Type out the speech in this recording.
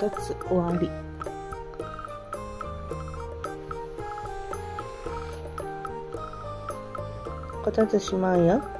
1つ終わり。片ずしまんや。